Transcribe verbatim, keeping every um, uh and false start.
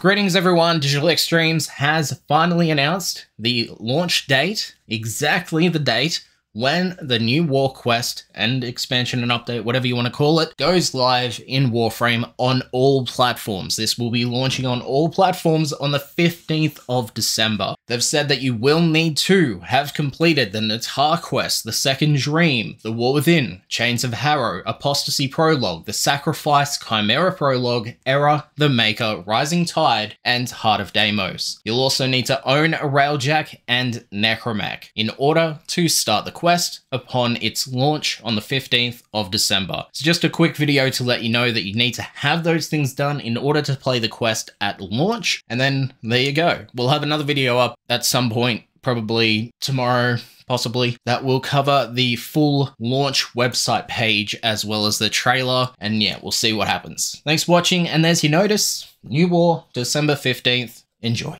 Greetings everyone, Digital Extremes has finally announced the launch date, exactly the date when the new war quest and expansion and update, whatever you want to call it, goes live in Warframe on all platforms. This will be launching on all platforms on the fifteenth of December. They've said that you will need to have completed the Natar quest, the Second Dream, the War Within, Chains of Harrow, Apostasy Prologue, the Sacrifice, Chimera Prologue, Error, the Maker, Rising Tide, and Heart of Deimos. You'll also need to own a Railjack and Necromech in order to start the quest upon its launch on the fifteenth of December. It's just a quick video to let you know that you need to have those things done in order to play the quest at launch, and then there you go. We'll have another video up at some point, probably tomorrow, possibly, that will cover the full launch website page as well as the trailer. And yeah, we'll see what happens. Thanks for watching, and there's your notice. New War, December fifteenth. Enjoy.